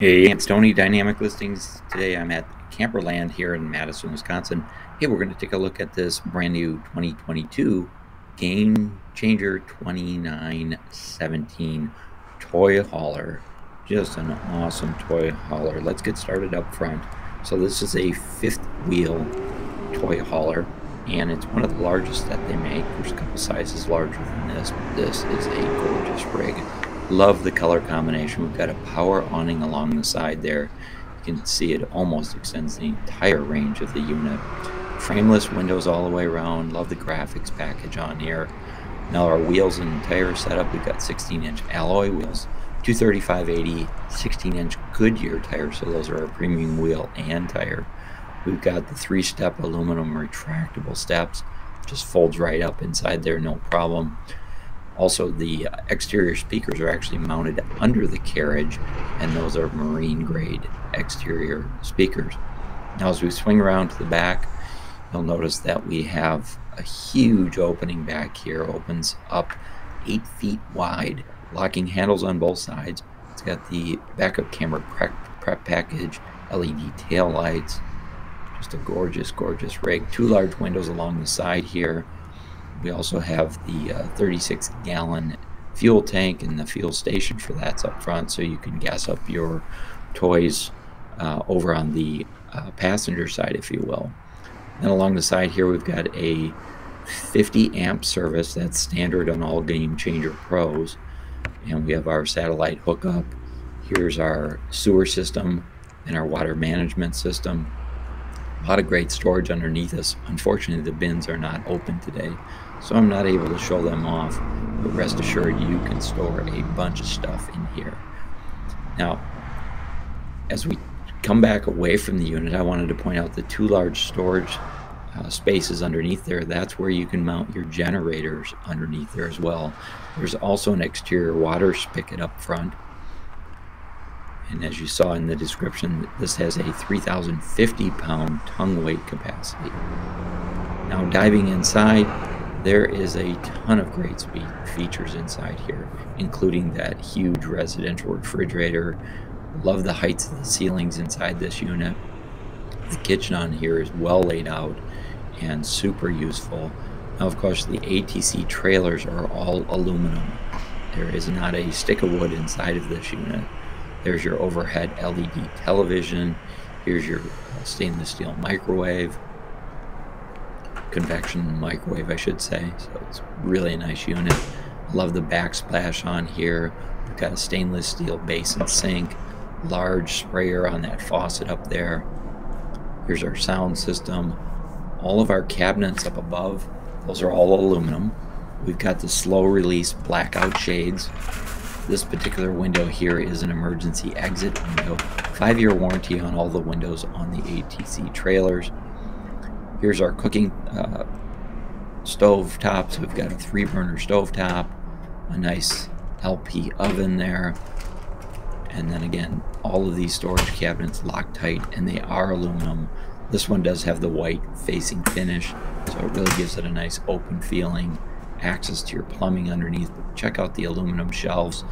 Hey, it's Tony Dynamic Listings. Today I'm at Camperland here in Madison, Wisconsin. Hey, we're going to take a look at this brand new 2022 Game Changer 2917 toy hauler. Just an awesome toy hauler. Let's get started up front. So this is a fifth wheel toy hauler, and it's one of the largest that they make. There's a couple sizes larger than this, but this is a gorgeous rig. Love the color combination. We've got a power awning along the side there. You can see it almost extends the entire range of the unit. Frameless windows all the way around. Love the graphics package on here. Now our wheels and tire setup, we've got 16-inch alloy wheels, 235/80, 16-inch Goodyear tires, so those are our premium wheel and tire. We've got the three-step aluminum retractable steps. Just folds right up inside there, no problem. Also, the exterior speakers are actually mounted under the carriage, and those are marine grade exterior speakers. Now, as we swing around to the back, you'll notice that we have a huge opening back here. Opens up 8 feet wide, locking handles on both sides. It's got the backup camera prep package, LED tail lights. Just a gorgeous, gorgeous rig. Two large windows along the side here. We also have the 36-gallon fuel tank, and the fuel station for that's up front, so you can gas up your toys over on the passenger side, if you will. And along the side here, we've got a 50-amp service that's standard on all Game Changer Pros, and we have our satellite hookup. Here's our sewer system and our water management system. A lot of great storage underneath us. Unfortunately, the bins are not open today, so I'm not able to show them off, but rest assured you can store a bunch of stuff in here. Now, as we come back away from the unit, I wanted to point out the two large storage spaces underneath there. That's where you can mount your generators underneath there as well. There's also an exterior water spigot up front. And as you saw in the description, this has a 3,050 pound tongue weight capacity. Now diving inside, there is a ton of great features inside here, including that huge residential refrigerator. Love the heights of the ceilings inside this unit. The kitchen on here is well laid out and super useful. Now, of course, the ATC trailers are all aluminum. There is not a stick of wood inside of this unit. There's your overhead LED television. Here's your stainless steel microwave. Convection microwave, I should say. So it's really a nice unit. I love the backsplash on here. We've got a stainless steel basin sink. Large sprayer on that faucet up there. Here's our sound system. All of our cabinets up above, those are all aluminum. We've got the slow release blackout shades. This particular window here is an emergency exit window. 5-year warranty on all the windows on the ATC trailers. Here's our cooking stove top. So we've got a 3-burner stove top, a nice LP oven there. And then again, all of these storage cabinets Loctite, and they are aluminum. This one does have the white facing finish, so it really gives it a nice open feeling. Access to your plumbing underneath. Check out the aluminum shelves.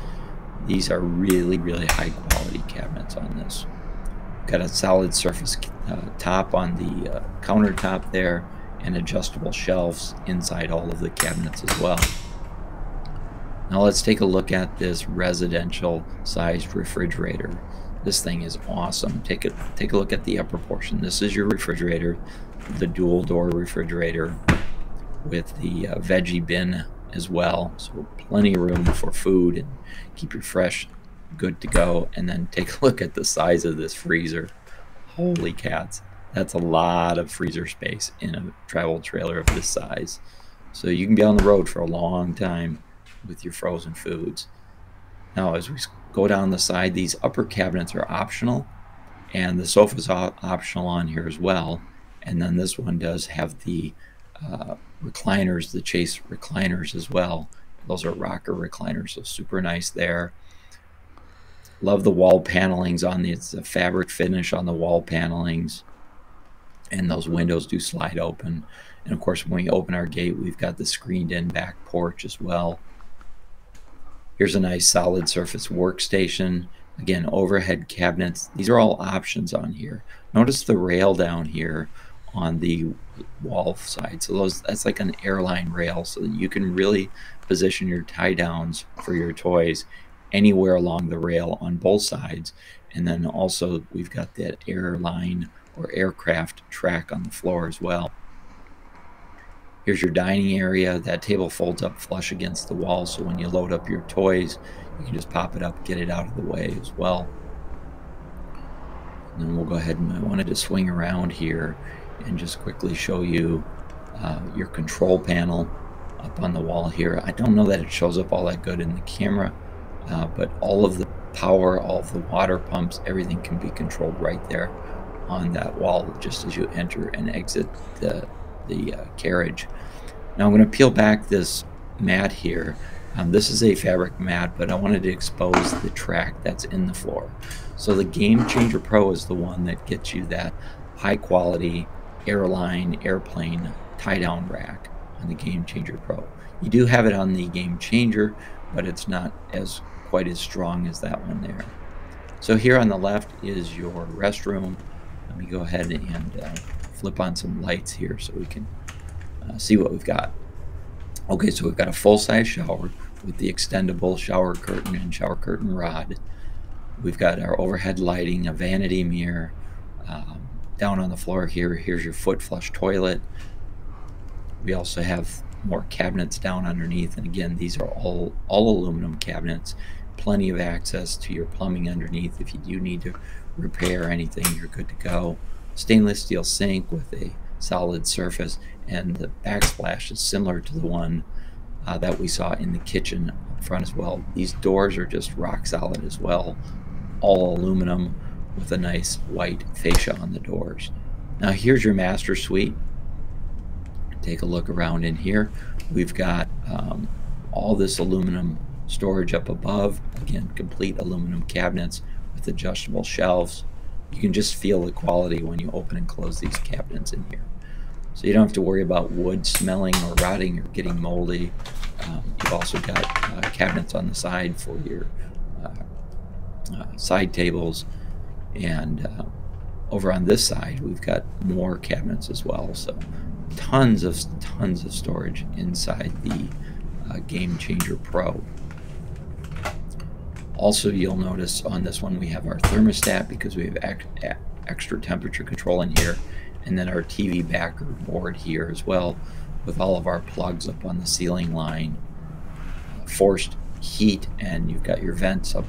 These are really, really high quality cabinets on this. Got a solid surface top on the countertop there, and adjustable shelves inside all of the cabinets as well. Now let's take a look at this residential sized refrigerator. This thing is awesome. Take a look at the upper portion. This is your refrigerator, the dual door refrigerator, with the veggie bin as well, so plenty of room for food and keep your fresh good to go. And then take a look at the size of this freezer. Holy cats, that's a lot of freezer space in a travel trailer of this size, so you can be on the road for a long time with your frozen foods. Now as we go down the side, these upper cabinets are optional, and the sofa's optional on here as well. And then this one does have the recliners, the Chase recliners as well. Those are rocker recliners, so super nice there. Love the wall panelings on the, it's a fabric finish on the wall panelings, and those windows do slide open. And of course, when we open our gate, we've got the screened in back porch as well. Here's a nice solid surface workstation. Again, overhead cabinets. These are all options on here. Notice the rail down here on the wall side. So those, that's like an airline rail, so that you can really position your tie downs for your toys anywhere along the rail on both sides. And then also we've got that airline or aircraft track on the floor as well. Here's your dining area. That table folds up flush against the wall, so when you load up your toys, you can just pop it up, get it out of the way as well. And then we'll go ahead, and I wanted to swing around here and just quickly show you your control panel up on the wall here. I don't know that it shows up all that good in the camera, but all of the power, all of the water pumps, everything can be controlled right there on that wall just as you enter and exit the carriage. Now I'm going to peel back this mat here. This is a fabric mat, but I wanted to expose the track that's in the floor. So the Game Changer Pro is the one that gets you that high quality airline, airplane tie down rack on the Game Changer Pro. You do have it on the Game Changer, but it's not as quite as strong as that one there. So here on the left is your restroom. Let me go ahead and flip on some lights here so we can see what we've got. Okay, so we've got a full-size shower with the extendable shower curtain and shower curtain rod. We've got our overhead lighting, a vanity mirror. Down on the floor here, here's your foot flush toilet. We also have more cabinets down underneath, and again, these are all aluminum cabinets. Plenty of access to your plumbing underneath. If you do need to repair anything, you're good to go. Stainless steel sink with a solid surface, and the backsplash is similar to the one that we saw in the kitchen up front as well. These doors are just rock solid as well, all aluminum with a nice white fascia on the doors. Now here's your master suite. Take a look around in here. We've got all this aluminum storage up above. Again, complete aluminum cabinets with adjustable shelves. You can just feel the quality when you open and close these cabinets in here. So you don't have to worry about wood smelling or rotting or getting moldy. You've also got cabinets on the side for your side tables. And over on this side, we've got more cabinets as well. So tons of storage inside the Game Changer Pro. Also, you'll notice on this one we have our thermostat because we have extra temperature control in here, and then our TV backer board here as well, with all of our plugs up on the ceiling line, forced heat, and you've got your vents up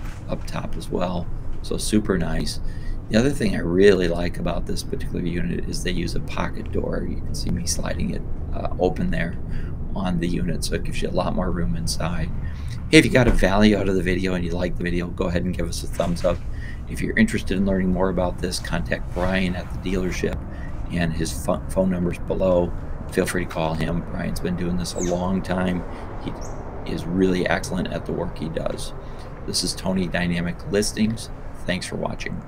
top as well. So super nice. The other thing I really like about this particular unit is they use a pocket door. You can see me sliding it open there on the unit, so it gives you a lot more room inside. Hey, if you got a value out of the video and you like the video, go ahead and give us a thumbs up. If you're interested in learning more about this, contact Brian at the dealership, and his phone number's below. Feel free to call him. Brian's been doing this a long time. He is really excellent at the work he does. This is Tony Dynamic Listings. Thanks for watching.